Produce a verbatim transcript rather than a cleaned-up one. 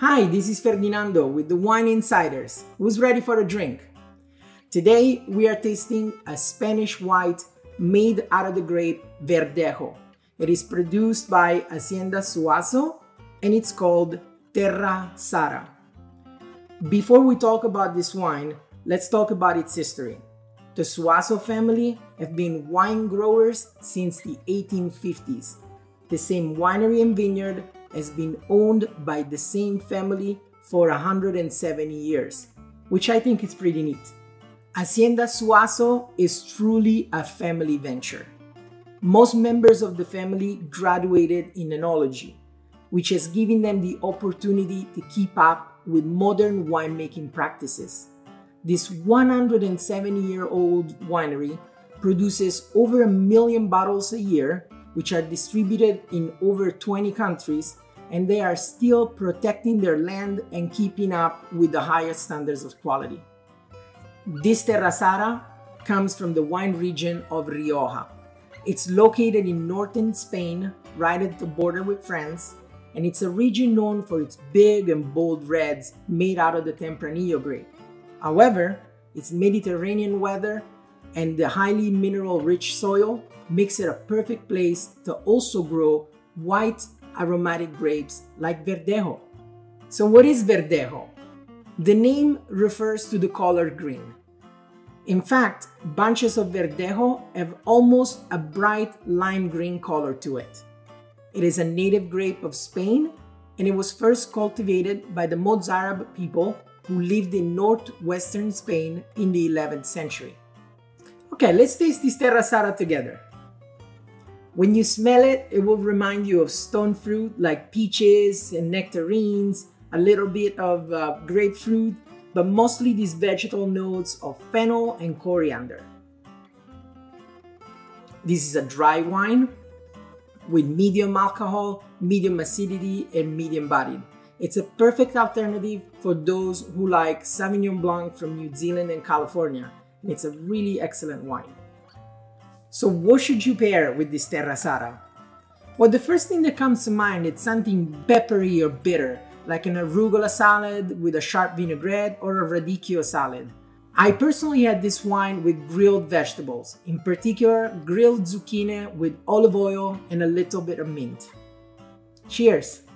Hi, this is Ferdinando with the Wine Insiders. Who's ready for a drink? Today we are tasting a Spanish white made out of the grape Verdejo. It is produced by Hacienda Suazo and it's called Terra Sara. Before we talk about this wine, let's talk about its history. The Suazo family have been wine growers since the eighteen fifties. The same winery and vineyard has been owned by the same family for one hundred seventy years, which I think is pretty neat. Hacienda Suazo is truly a family venture. Most members of the family graduated in enology, which has given them the opportunity to keep up with modern winemaking practices. This one hundred seventy year old winery produces over a million bottles a year, which are distributed in over twenty countries, and they are still protecting their land and keeping up with the highest standards of quality. This Terra Sara comes from the wine region of Rioja. It's located in northern Spain, right at the border with France, and it's a region known for its big and bold reds made out of the Tempranillo grape. However, its Mediterranean weather and the highly mineral-rich soil makes it a perfect place to also grow white aromatic grapes like Verdejo. So what is Verdejo? The name refers to the color green. In fact, bunches of Verdejo have almost a bright lime green color to it. It is a native grape of Spain, and it was first cultivated by the Mozarab people who lived in northwestern Spain in the eleventh century. Okay, let's taste this Terra Sara together. When you smell it, it will remind you of stone fruit like peaches and nectarines, a little bit of uh, grapefruit, but mostly these vegetal notes of fennel and coriander. This is a dry wine with medium alcohol, medium acidity, and medium bodied. It's a perfect alternative for those who like Sauvignon Blanc from New Zealand and California. And it's a really excellent wine. So what should you pair with this Terra Sara? Well, the first thing that comes to mind is something peppery or bitter, like an arugula salad with a sharp vinaigrette or a radicchio salad. I personally had this wine with grilled vegetables, in particular grilled zucchini with olive oil and a little bit of mint. Cheers!